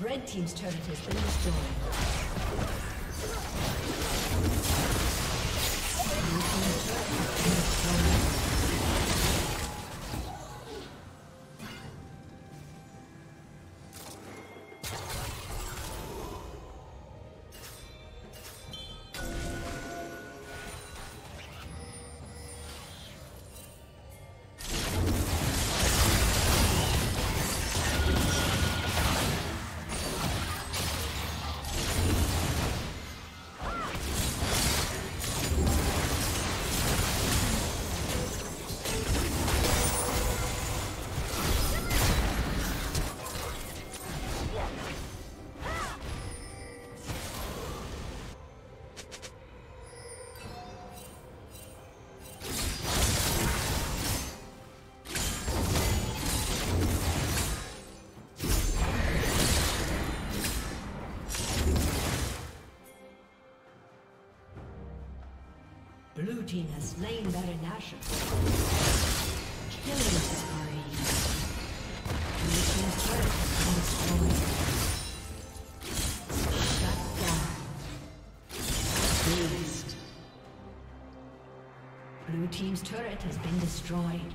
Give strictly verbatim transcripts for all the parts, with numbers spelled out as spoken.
Red team's turret has been destroyed. Blue team has slain Baron Nashor. Killing spree. Making turret destroyed. Blue team's turret has been destroyed.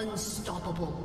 Unstoppable.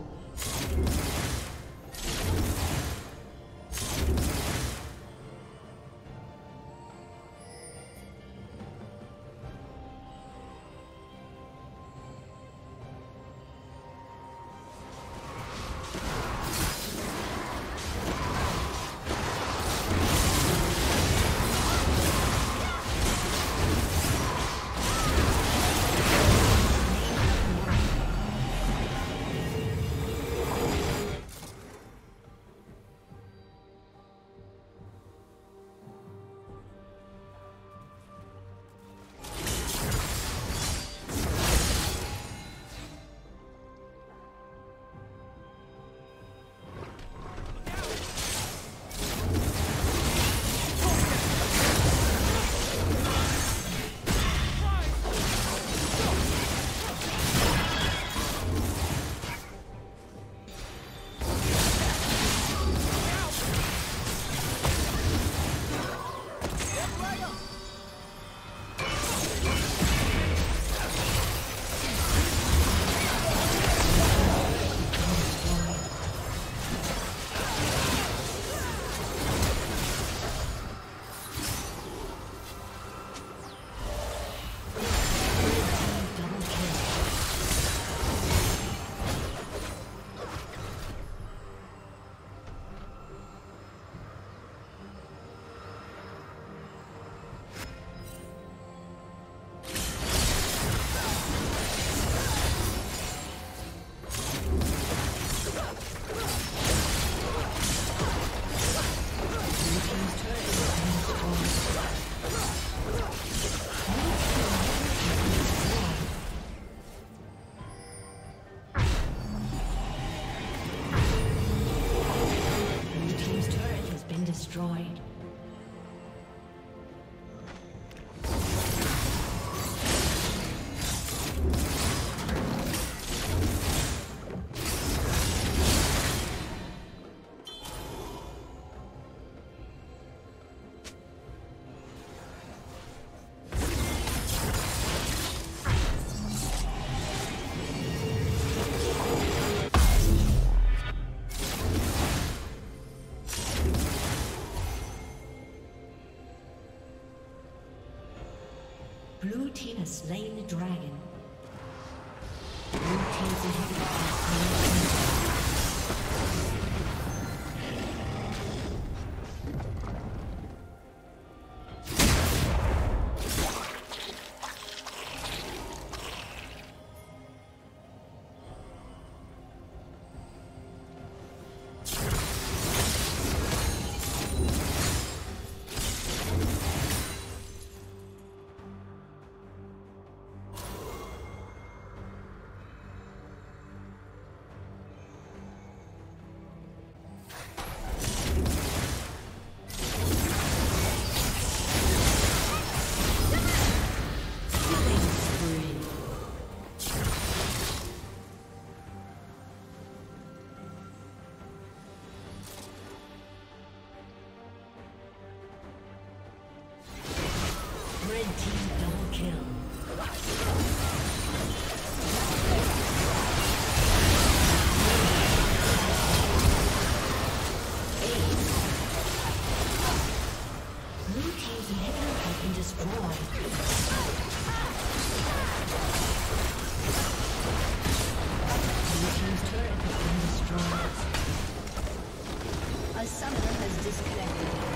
Blue team has slain the dragon. Blue team has slain the dragon. A summoner has disconnected.